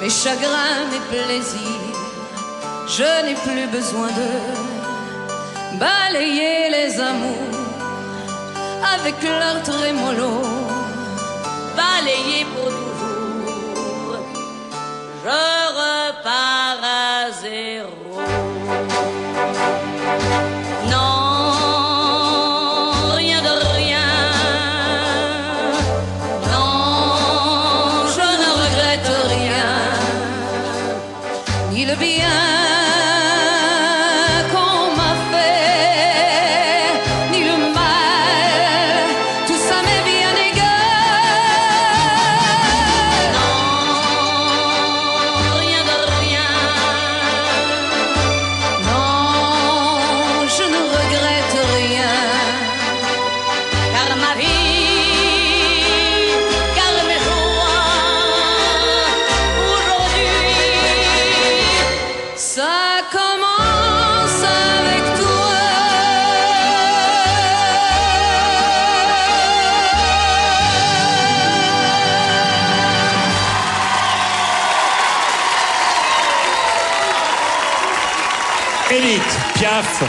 Mes chagrins, mes plaisirs, je n'ai plus besoin de balayer les amours avec leur trémolo, balayer pour toujours, je repars à zéro. Édith Piaf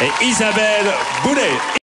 et Isabelle Boulay.